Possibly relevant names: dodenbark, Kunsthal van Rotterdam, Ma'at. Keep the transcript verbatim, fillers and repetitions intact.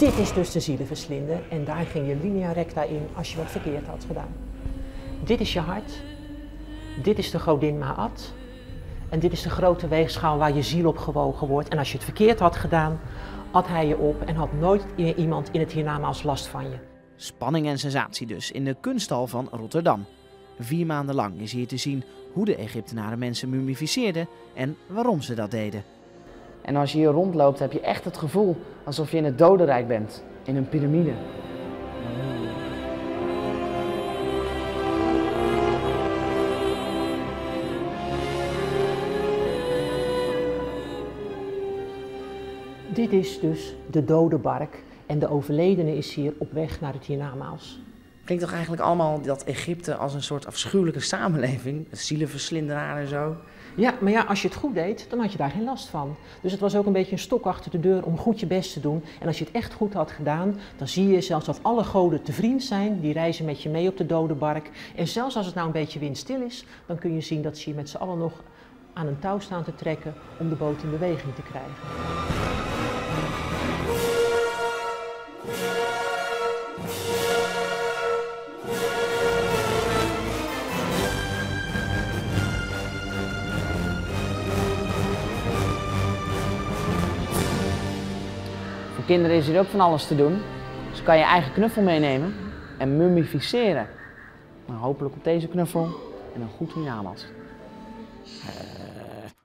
Dit is dus de zielenverslinder en daar ging je linea recta in als je wat verkeerd had gedaan. Dit is je hart, dit is de godin Ma'at en dit is de grote weegschaal waar je ziel op gewogen wordt. En als je het verkeerd had gedaan, at hij je op en had nooit iemand in het hiernamaals last van je. Spanning en sensatie dus in de Kunsthal van Rotterdam. Vier maanden lang is hier te zien hoe de Egyptenaren mensen mumificeerden en waarom ze dat deden. En als je hier rondloopt heb je echt het gevoel alsof je in het dodenrijk bent, in een piramide. Dit is dus de dodenbark en de overledene is hier op weg naar het hiernamaals. Klinkt toch eigenlijk allemaal dat Egypte als een soort afschuwelijke samenleving, zielenverslinderaar en zo. Ja, maar ja, als je het goed deed, dan had je daar geen last van. Dus het was ook een beetje een stok achter de deur om goed je best te doen. En als je het echt goed had gedaan, dan zie je zelfs dat alle goden te vriend zijn. Die reizen met je mee op de dodenbark. En zelfs als het nou een beetje windstil is, dan kun je zien dat ze je met z'n allen nog aan een touw staan te trekken om de boot in beweging te krijgen. Voor kinderen is hier ook van alles te doen. Dus kan je eigen knuffel meenemen en mummificeren. Maar hopelijk op deze knuffel en een goed hiernamaals. Uh,